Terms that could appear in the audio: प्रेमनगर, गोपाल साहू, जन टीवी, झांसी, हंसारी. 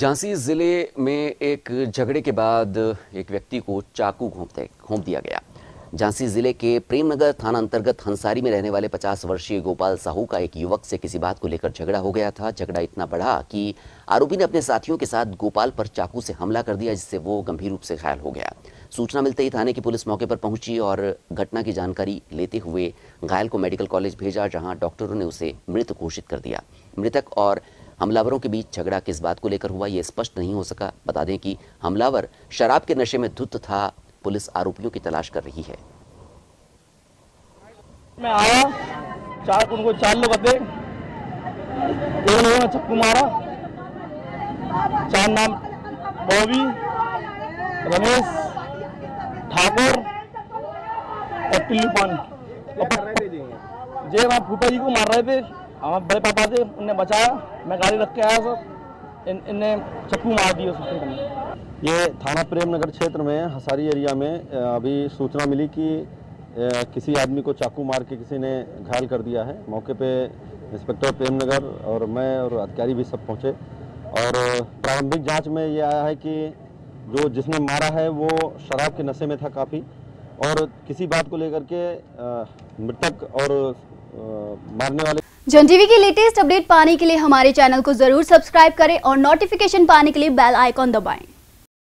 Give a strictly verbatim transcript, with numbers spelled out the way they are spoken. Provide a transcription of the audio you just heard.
झांसी जिले में एक झगड़े के बाद एक व्यक्ति को चाकू घोंप दिया गया। झांसी जिले के प्रेमनगर थाना अंतर्गत हंसारी में रहने वाले पचास वर्षीय गोपाल साहू का एक युवक से किसी बात को लेकर झगड़ा हो गया था। झगड़ा इतना बढ़ा कि आरोपी ने अपने साथियों के साथ गोपाल पर चाकू से हमला कर दिया, जिससे वो गंभीर रूप से घायल हो गया। सूचना मिलते ही थाने की पुलिस मौके पर पहुंची और घटना की जानकारी लेते हुए घायल को मेडिकल कॉलेज भेजा, जहाँ डॉक्टरों ने उसे मृत घोषित कर दिया। मृतक और हमलावरों के बीच झगड़ा किस बात को लेकर हुआ, ये स्पष्ट नहीं हो सका। बता दें कि हमलावर शराब के नशे में धुत था। पुलिस आरोपियों की तलाश कर रही है। मैं आया, चार उनको चार लोग थे, दो लोगों ने चक्कू मारा। चार नाम बॉबी, रमेश, ठाकुर और टिल्लूपान। जे वहाँ फूफा जी को मार रहे थे, हमारे बड़े पापा थे, उनने बचाया। मैं गाड़ी रख के आया सर, इन इनने चक्कू मार दिया उसको। ये थाना प्रेमनगर क्षेत्र में हंसारी एरिया में अभी सूचना मिली कि किसी आदमी को चाकू मार के किसी ने घायल कर दिया है। मौके पे इंस्पेक्टर प्रेमनगर और मैं और अधिकारी भी सब पहुंचे और प्रारंभिक जांच में ये आया है कि जो जिसने मारा है वो शराब के नशे में था काफ़ी, और किसी बात को लेकर के मृतक और मारने वाले। जन टीवी की लेटेस्ट अपडेट पाने के लिए हमारे चैनल को जरूर सब्सक्राइब करें और नोटिफिकेशन पाने के लिए बेल आइकॉन दबाएं।